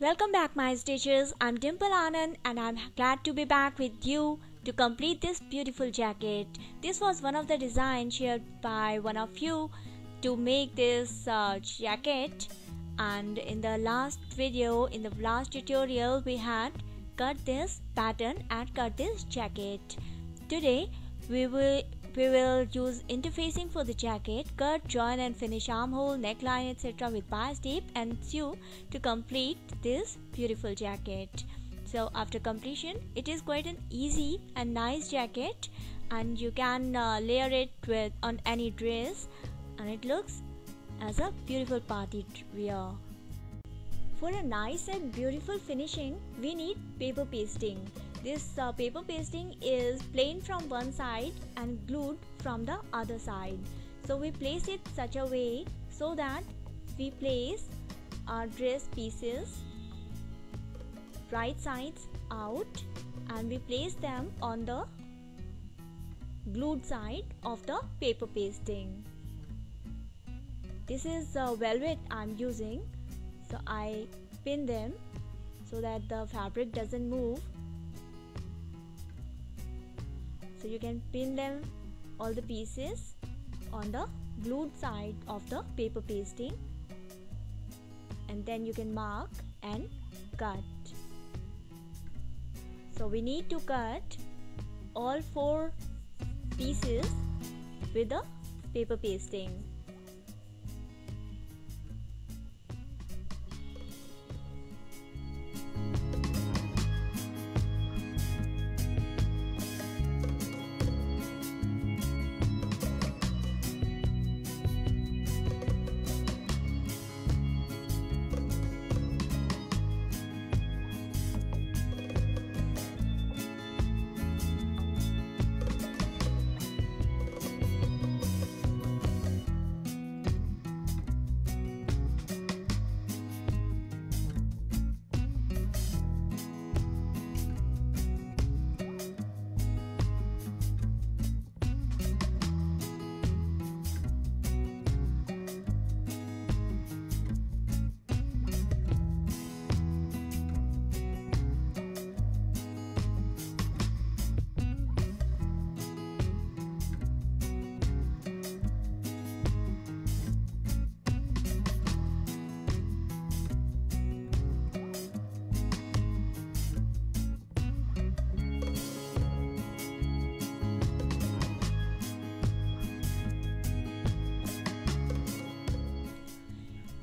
Welcome back my stitches, I'm Dimple Anand and I'm glad to be back with you to complete this beautiful jacket. This was one of the designs shared by one of you to make this jacket, and in the last video, in the last tutorial, we had cut this pattern and cut this jacket. Today we will use interfacing for the jacket, cut, join and finish armhole, neckline, etc. with bias tape and sew to complete this beautiful jacket. So after completion, it is quite an easy and nice jacket, and you can layer it on any dress, and it looks as a beautiful party wear. For a nice and beautiful finishing, we need paper pasting. This paper pasting is plain from one side and glued from the other side. So we place it such a way so that we place our dress pieces right sides out, and we place them on the glued side of the paper pasting. This is velvet I'm using, so I pin them so that the fabric doesn't move. So you can pin them, all the pieces, on the glued side of the paper pasting, and then you can mark and cut. So we need to cut all four pieces with the paper pasting.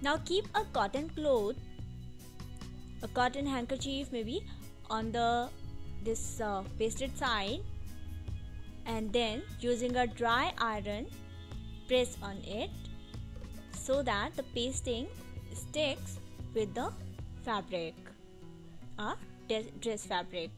Now keep a cotton cloth, a cotton handkerchief maybe, on this pasted side, and then using a dry iron press on it so that the pasting sticks with the fabric, dress fabric.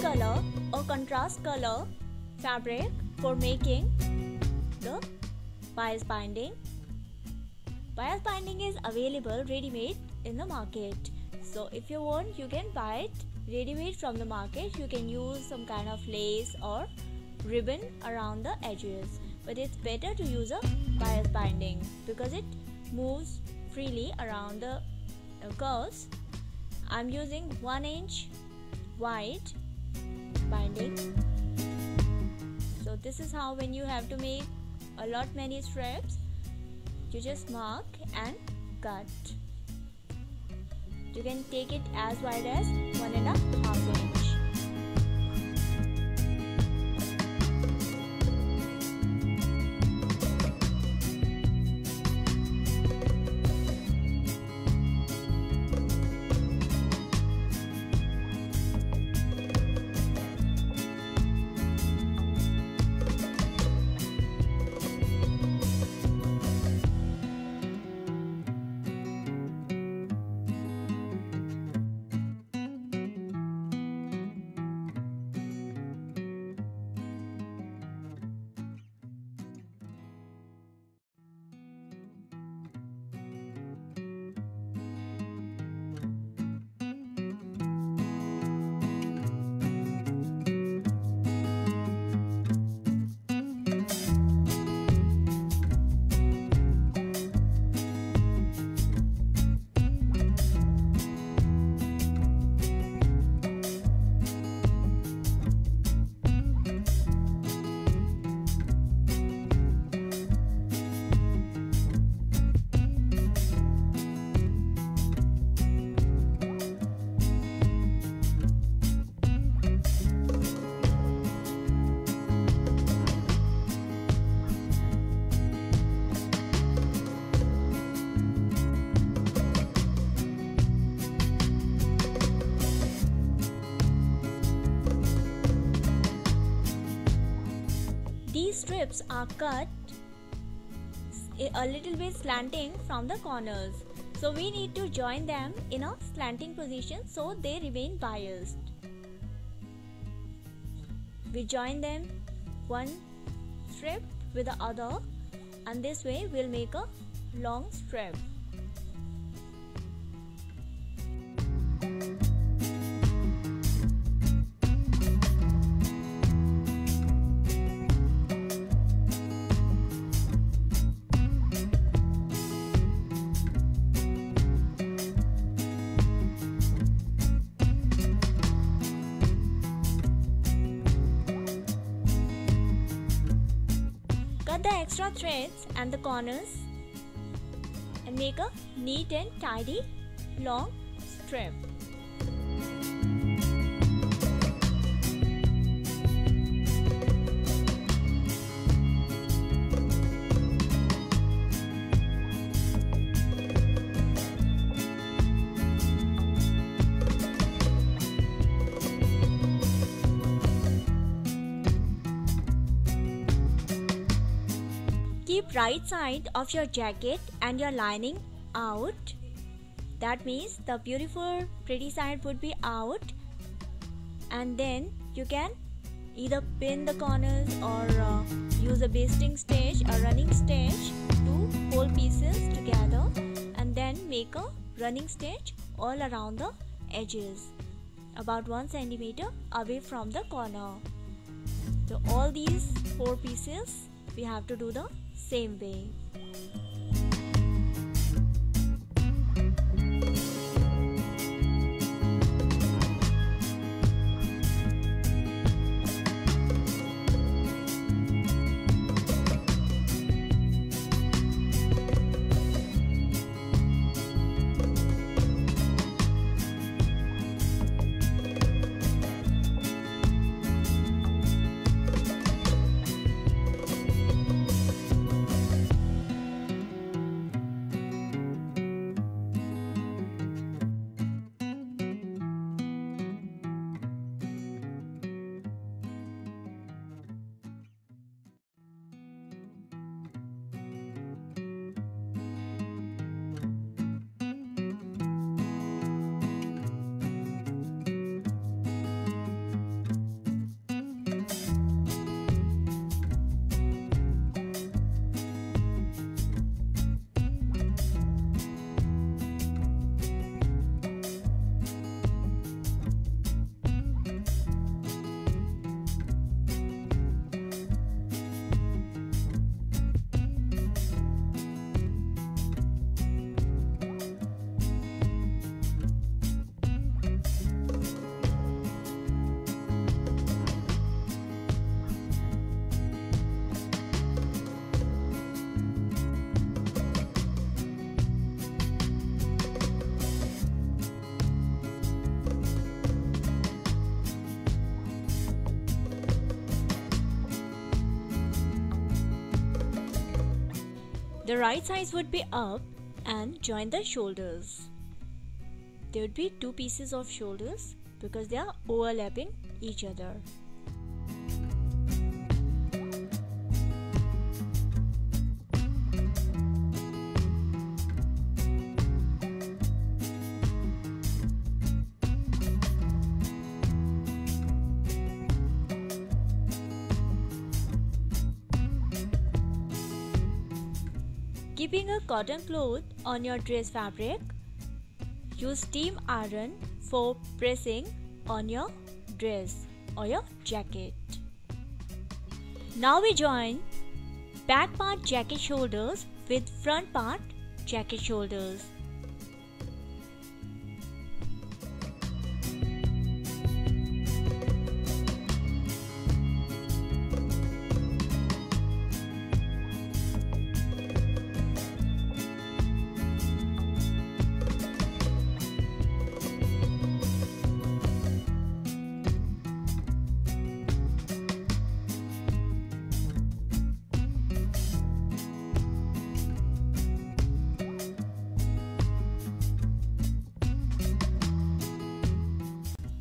color or contrast color fabric for making the bias binding. Bias binding is available ready-made in the market. So if you want, you can buy it ready-made from the market. You can use some kind of lace or ribbon around the edges, but it's better to use a bias binding because it moves freely around the curves. I'm using 1 inch wide binding. So this is how, when you have to make a lot many strips, you just mark and cut. You can take it as wide as 1.5 inch. These strips are cut a little bit slanting from the corners, so we need to join them in a slanting position so they remain biased. We join them one strip with the other, and this way we'll make a long strip. Cut the extra threads and the corners and make a neat and tidy long strip. Keep right side of your jacket and your lining out. That means the beautiful pretty side would be out, and then you can either pin the corners or use a basting stitch or running stitch to hold pieces together, and then make a running stitch all around the edges about 1 centimeter away from the corner. So all these 4 pieces we have to do the same way. The right sides would be up and join the shoulders. There would be two pieces of shoulders because they are overlapping each other. Keeping a cotton cloth on your dress fabric, use steam iron for pressing on your dress or your jacket. Now we join back part jacket shoulders with front part jacket shoulders.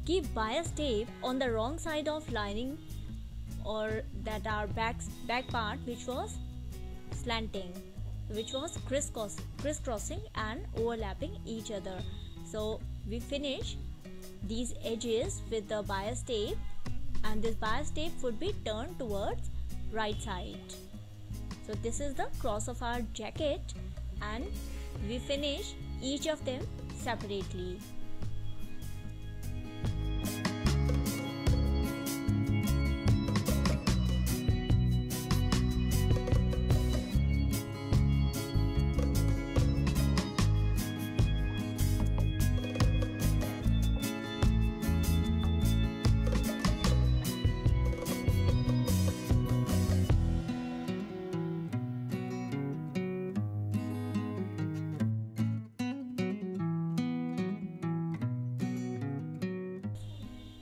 Keep bias tape on the wrong side of lining or that our back part which was slanting, which was crisscrossing and overlapping each other. So we finish these edges with the bias tape, and this bias tape would be turned towards right side. So this is the cross of our jacket, and we finish each of them separately.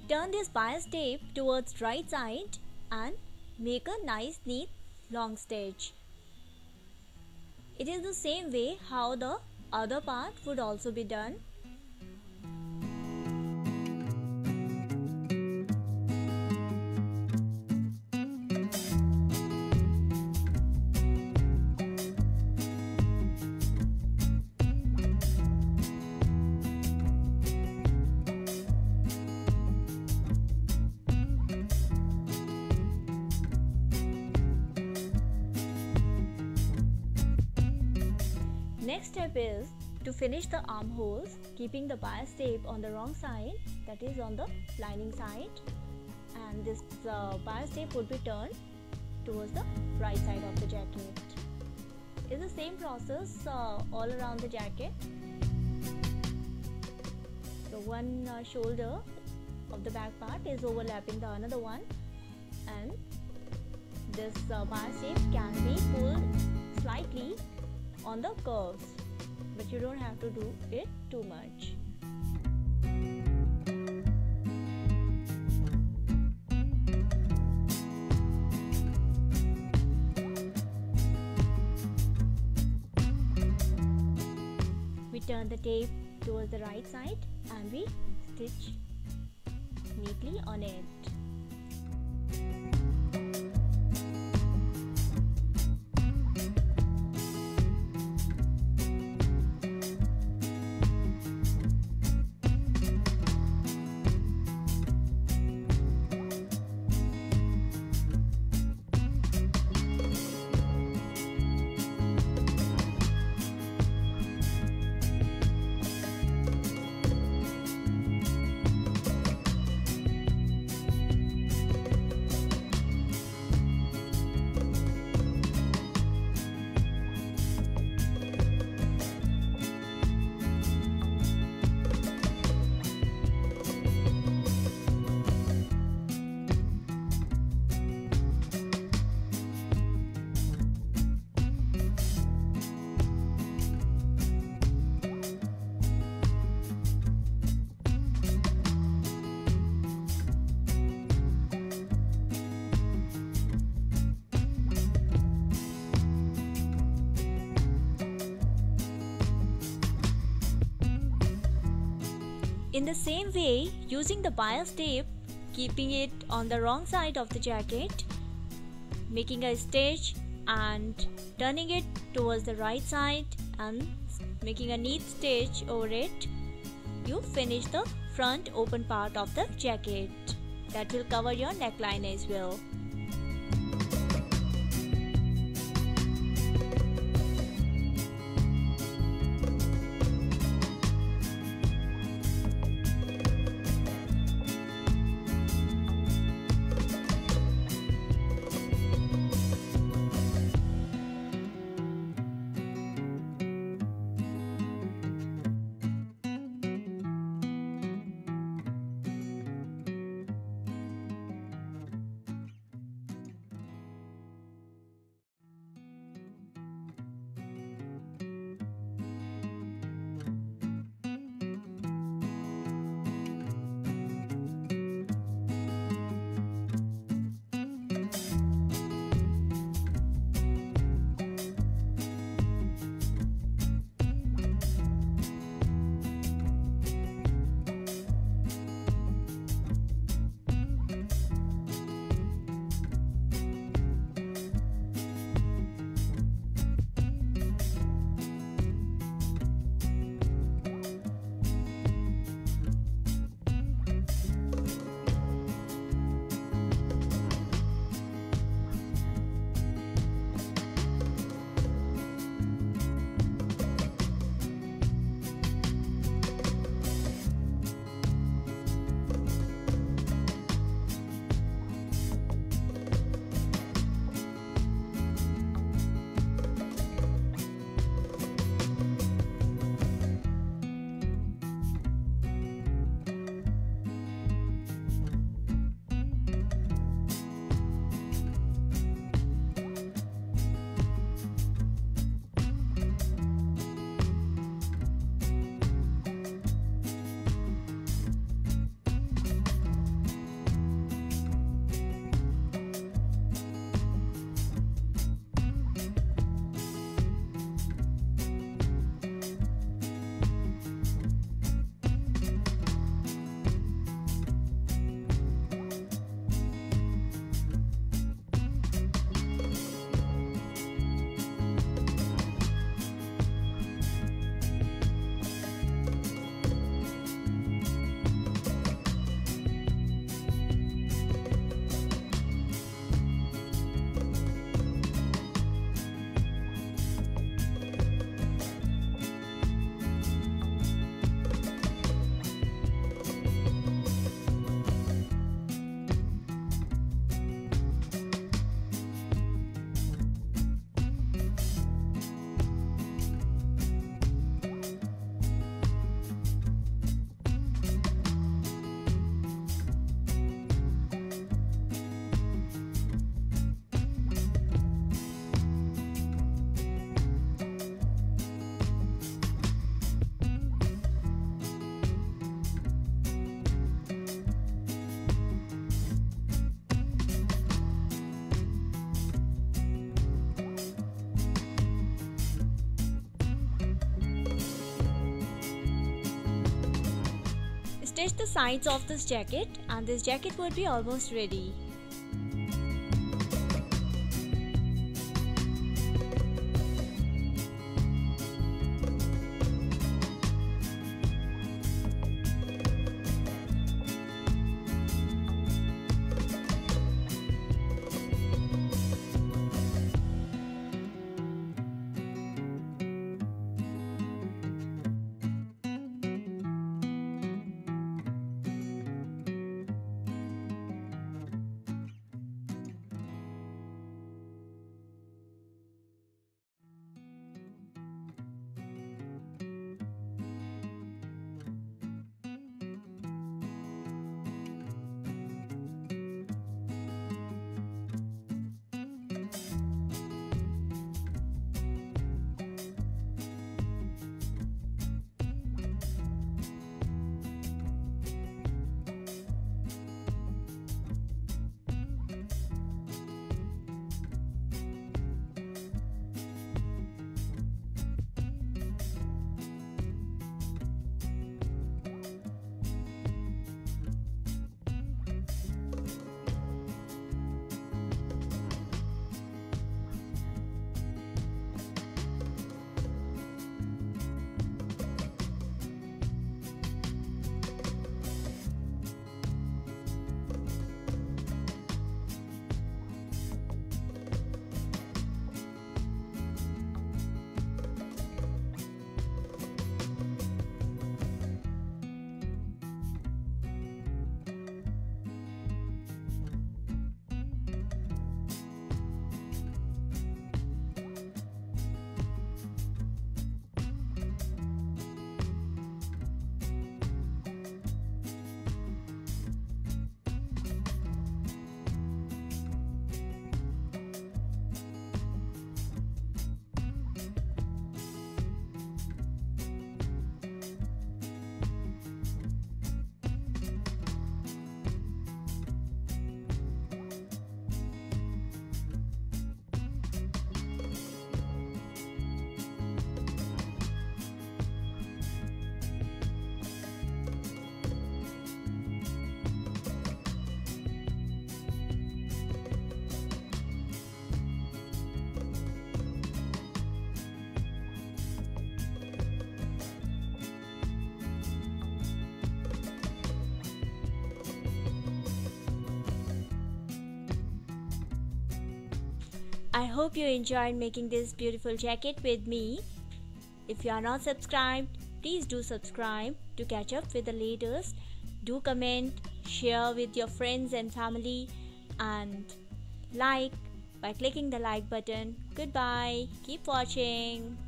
Turn this bias tape towards right side and make a nice neat long stitch. It is the same way how the other part would also be done. Next step is to finish the armholes, keeping the bias tape on the wrong side, that is on the lining side, and this bias tape would be turned towards the right side of the jacket. It's the same process all around the jacket. So one shoulder of the back part is overlapping the another one, and this bias tape can be pulled slightly on the curves, but you don't have to do it too much. We turn the tape towards the right side and we stitch neatly on it. In the same way, using the bias tape, keeping it on the wrong side of the jacket, making a stitch and turning it towards the right side and making a neat stitch over it, you finish the front open part of the jacket. That will cover your neckline as well. Stitch the sides of this jacket and this jacket would be almost ready. I hope you enjoyed making this beautiful jacket with me. If you are not subscribed, please do subscribe to catch up with the latest. Do comment, share with your friends and family, and like by clicking the like button. Goodbye. Keep watching.